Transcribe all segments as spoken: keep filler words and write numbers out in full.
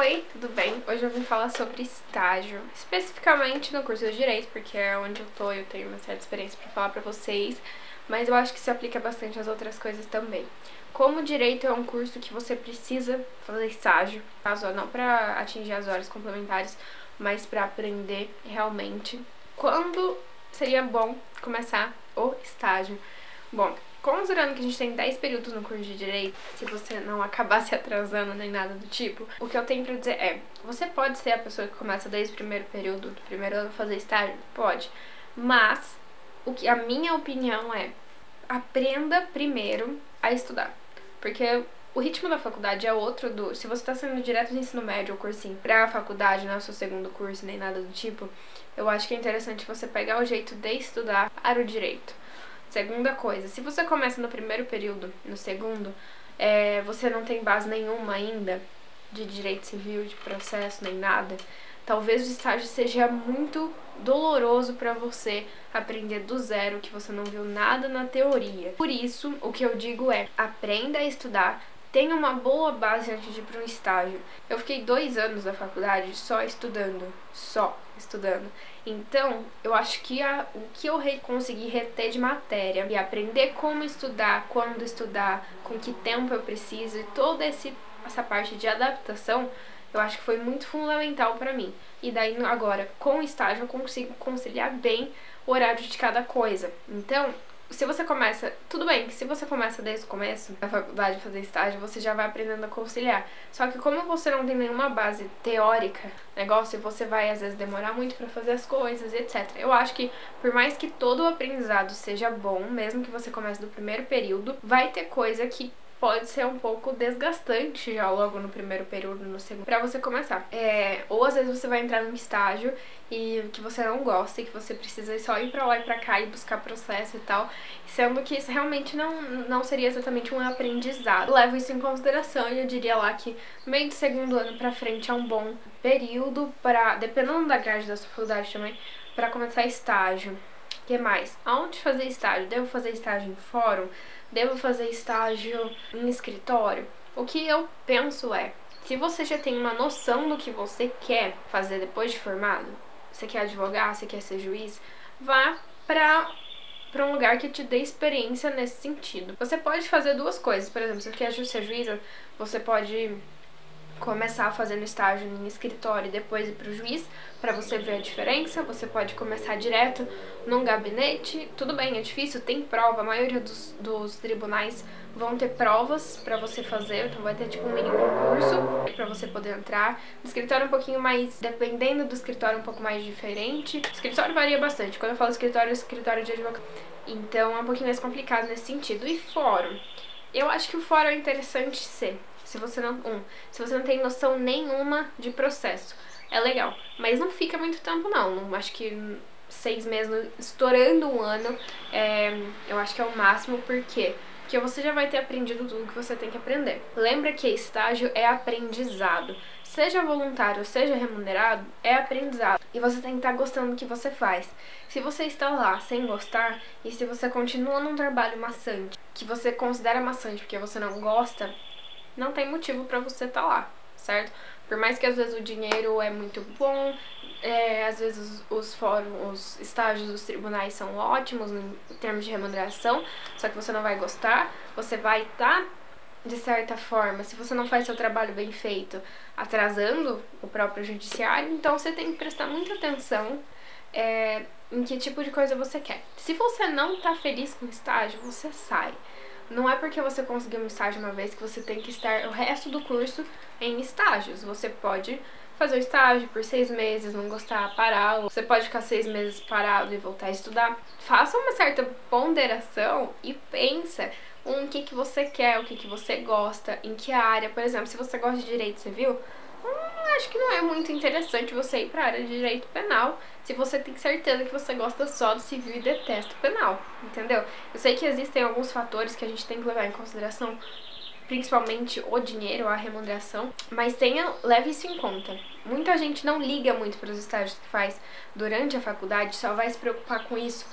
Oi, tudo bem? Hoje eu vim falar sobre estágio, especificamente no curso de Direito, porque é onde eu tô e eu tenho uma certa experiência pra falar pra vocês, mas eu acho que se aplica bastante às outras coisas também. Como Direito é um curso que você precisa fazer estágio, caso não pra atingir as horas complementares, mas pra aprender realmente. Quando seria bom começar o estágio? Bom, considerando que a gente tem dez períodos no curso de Direito, se você não acabar se atrasando nem nada do tipo, o que eu tenho pra dizer é, você pode ser a pessoa que começa desde o primeiro período, do primeiro ano, fazer estágio? Pode. Mas, o que, a minha opinião é, aprenda primeiro a estudar. Porque o ritmo da faculdade é outro do... Se você tá saindo direto do ensino médio ou cursinho pra faculdade, não é o seu segundo curso, nem nada do tipo, eu acho que é interessante você pegar o jeito de estudar para o Direito. Segunda coisa, se você começa no primeiro período, no segundo, é, você não tem base nenhuma ainda de direito civil, de processo, nem nada, talvez o estágio seja muito doloroso pra você aprender do zero, que você não viu nada na teoria. Por isso, o que eu digo é, aprenda a estudar, tenha uma boa base antes de ir para um estágio. Eu fiquei dois anos da faculdade só estudando, só estudando. Então, eu acho que a, o que eu re, consegui reter de matéria e aprender como estudar, quando estudar, com que tempo eu preciso e toda esse, essa parte de adaptação, eu acho que foi muito fundamental pra mim. E daí, agora, com o estágio, eu consigo conciliar bem o horário de cada coisa. Então, se você começa, tudo bem, que se você começa desde o começo da faculdade, fazer estágio, você já vai aprendendo a conciliar. Só que como você não tem nenhuma base teórica, negócio, você vai às vezes demorar muito pra fazer as coisas, etcétera. Eu acho que por mais que todo o aprendizado seja bom, mesmo que você comece do primeiro período, vai ter coisa que pode ser um pouco desgastante já logo no primeiro período, no segundo, pra você começar. É, ou às vezes você vai entrar num estágio e que você não gosta e que você precisa só ir pra lá e pra cá e buscar processo e tal, sendo que isso realmente não, não seria exatamente um aprendizado. Eu levo isso em consideração e eu diria lá que meio do segundo ano pra frente é um bom período pra, dependendo da grade da sua faculdade também, pra começar estágio. O que mais? Aonde fazer estágio? Devo fazer estágio em fórum? Devo fazer estágio em escritório? O que eu penso é, se você já tem uma noção do que você quer fazer depois de formado, você quer advogar, você quer ser juiz, vá pra, pra um lugar que te dê experiência nesse sentido. Você pode fazer duas coisas, por exemplo, se você quer ser juíza, você pode começar fazendo estágio em escritório e depois ir pro juiz, pra você ver a diferença. Você pode começar direto num gabinete, tudo bem, é difícil, tem prova, a maioria dos, dos tribunais vão ter provas pra você fazer, então vai ter tipo um mini concurso pra você poder entrar. No escritório é um pouquinho mais, dependendo do escritório, um pouco mais diferente. O escritório varia bastante, quando eu falo escritório, é escritório de advogado, então é um pouquinho mais complicado nesse sentido. E fórum? Eu acho que o fórum é interessante ser. Se você não, um, se você não tem noção nenhuma de processo, é legal. Mas não fica muito tempo, não. não acho que seis meses, estourando um ano, é, eu acho que é o máximo. Por quê? Porque você já vai ter aprendido tudo que você tem que aprender. Lembra que estágio é aprendizado. Seja voluntário, seja remunerado, é aprendizado. E você tem que estar gostando do que você faz. Se você está lá sem gostar, e se você continua num trabalho maçante, que você considera maçante porque você não gosta, não tem motivo pra você estar lá, certo? Por mais que às vezes o dinheiro é muito bom, é, às vezes os fóruns, os estágios dos tribunais são ótimos em termos de remuneração, só que você não vai gostar, você vai estar, de certa forma, se você não faz seu trabalho bem feito, atrasando o próprio judiciário, então você tem que prestar muita atenção é, em que tipo de coisa você quer. Se você não tá feliz com o estágio, você sai. Não é porque você conseguiu um estágio uma vez que você tem que estar o resto do curso em estágios. Você pode fazer o estágio por seis meses, não gostar, parar. Você pode ficar seis meses parado e voltar a estudar. Faça uma certa ponderação e pensa um, o que, que você quer, o que, que você gosta, em que área. Por exemplo, se você gosta de direito civil, hum, acho que não é muito interessante você ir para a área de direito penal se você tem certeza que você gosta só do civil e detesta o penal, entendeu? Eu sei que existem alguns fatores que a gente tem que levar em consideração, principalmente o dinheiro, a remuneração, mas tenha, leve isso em conta. Muita gente não liga muito para os estágios que faz durante a faculdade, só vai se preocupar com isso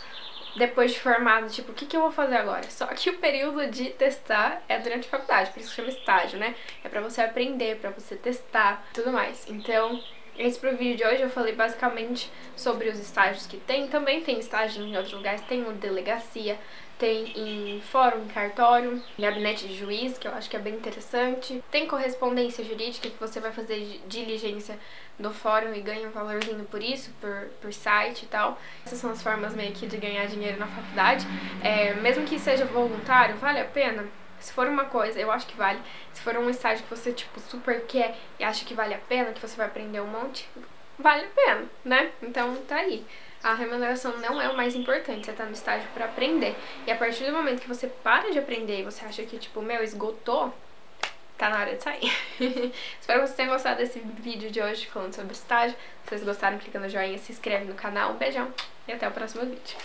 depois de formado, tipo, o que, que eu vou fazer agora? Só que o período de testar é durante a faculdade, por isso que chama estágio, né? É pra você aprender, pra você testar e tudo mais. Então, esse pro vídeo de hoje eu falei basicamente sobre os estágios que tem. Também tem estágios em outros lugares, tem em delegacia, tem em fórum, em cartório, em gabinete de juiz, que eu acho que é bem interessante. Tem correspondência jurídica, que você vai fazer diligência do fórum e ganha um valorzinho por isso, por, por site e tal. Essas são as formas meio que de ganhar dinheiro na faculdade. É, mesmo que seja voluntário, vale a pena? Se for uma coisa, eu acho que vale. Se for um estágio que você, tipo, super quer e acha que vale a pena, que você vai aprender um monte, vale a pena, né? Então tá aí. A remuneração não é o mais importante, você tá no estágio pra aprender. E a partir do momento que você para de aprender e você acha que, tipo, meu, esgotou, tá na hora de sair. Espero que vocês tenham gostado desse vídeo de hoje falando sobre estágio. Se vocês gostaram, clica no joinha, se inscreve no canal. Um beijão e até o próximo vídeo.